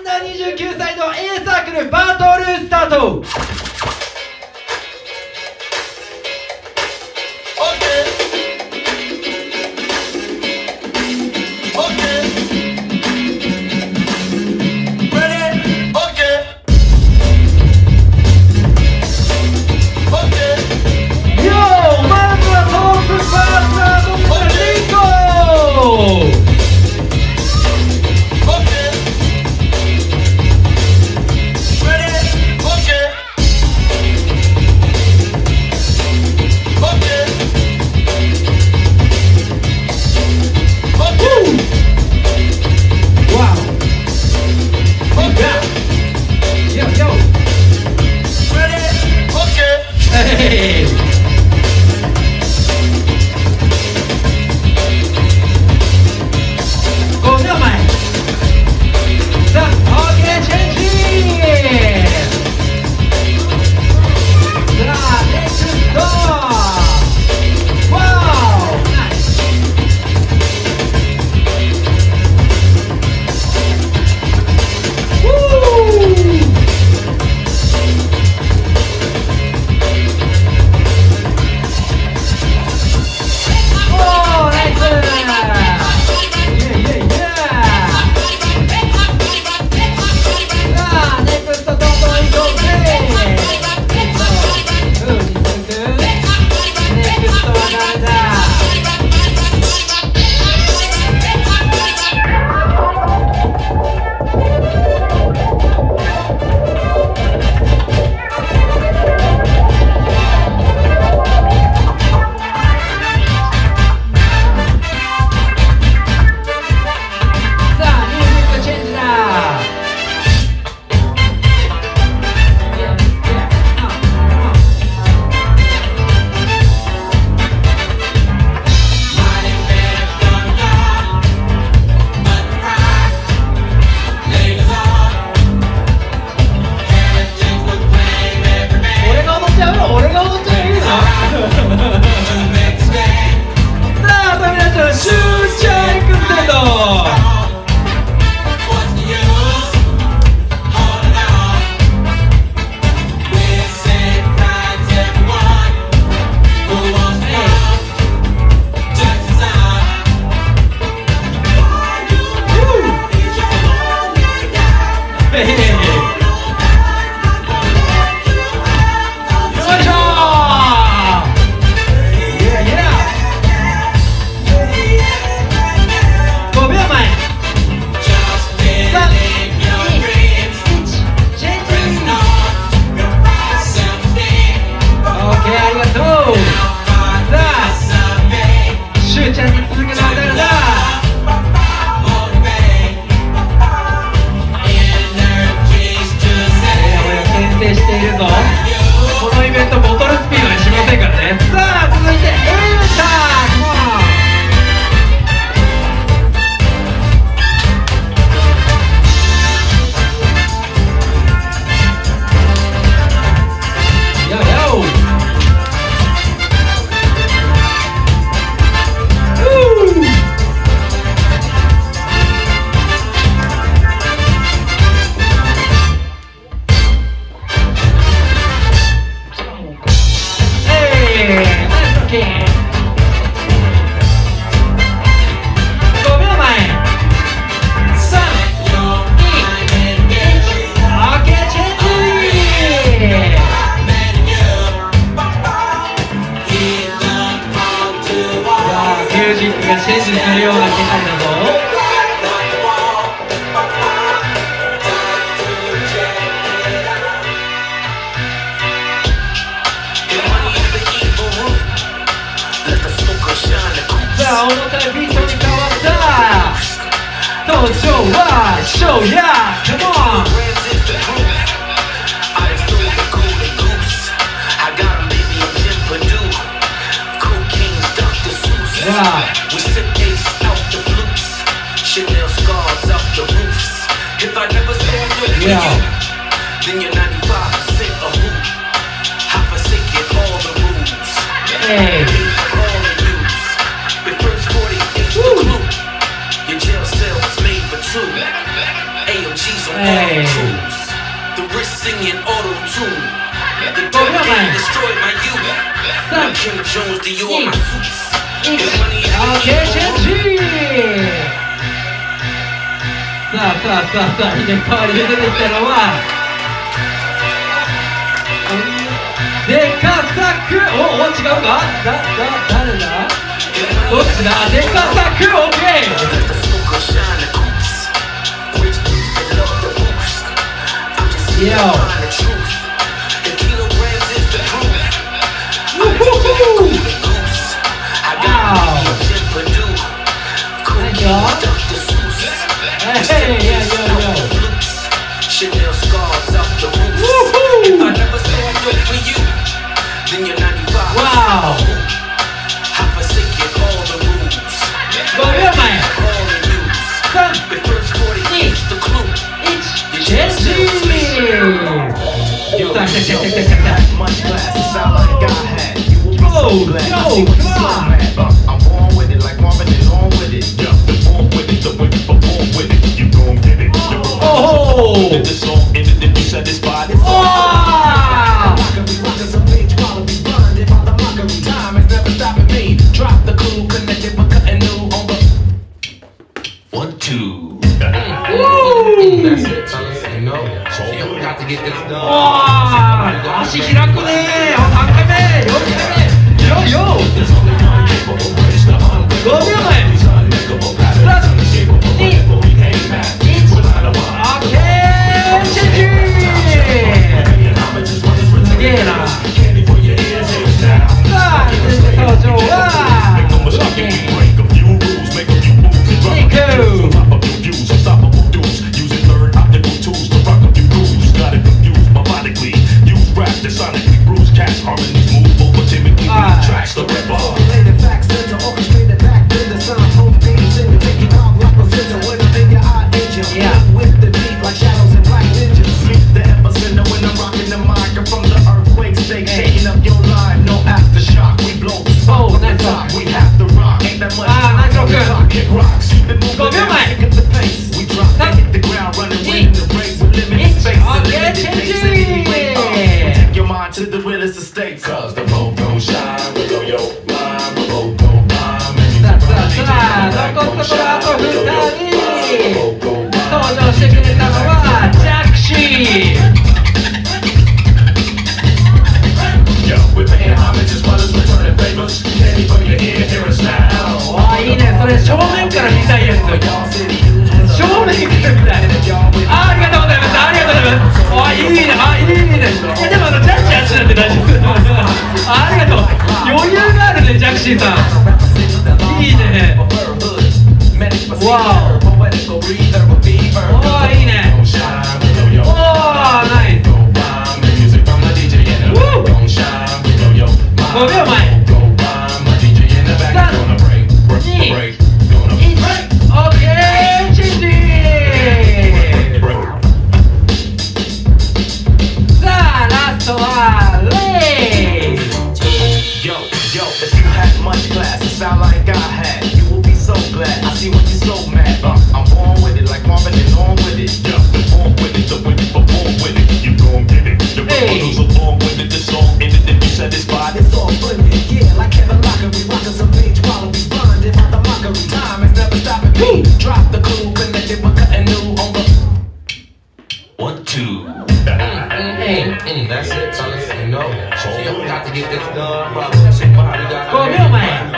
Under29歳の A サークルバトルスタート。Hey. The wrist singing auto-tune. The dope game destroyed my youth. I'm Kim Jones, the you are my suits. The money is the key. さあひねっぱわりで出てきたのはでかさく。お違うか、誰だ、どっちだ。でかさく、オッケー。いや何よ。 Hey, yeah, yo, yo. Chanel scars off the roof. If I never stand up for you, then you're 95. Wow. I forsaken all the rules. But you're mine. All the news. The first 40 is the clue. It's just you. Yo, much glass. It's all I got had. You will be so glad. I see what you said, man. I'm born with it like Marvin is on with it. Yeah, born with it, the way you perform with it. If the song ended, then you satisfied. It's all a bitch, while be blinded by the mockery. Time is never stopping me. Drop the clue, connected but cutting new on the 1, 2. That's it. You know, so we got to get this done. Ashi hiraku ne. 3回目. 4回目. Yo. Go be to the realest estate, cause the road don't shine below your mind, the road don't rhyme, and you can rhyme, you can rhyme, you can rhyme, you can Yo, we're paying homage as well as returning favors, candy from your ear, hear us now. Oh, いいね、それ正面から見たいやつ。正面から見たい。ありがとうございます、ありがとうございます。あ、いいね、いいね。 ありがとう。余裕があるね、ジャクシーさん。いいね。わお。いいね。おー、ナイス。5秒前。 That's it, you know. So we got to get this done. Go, man.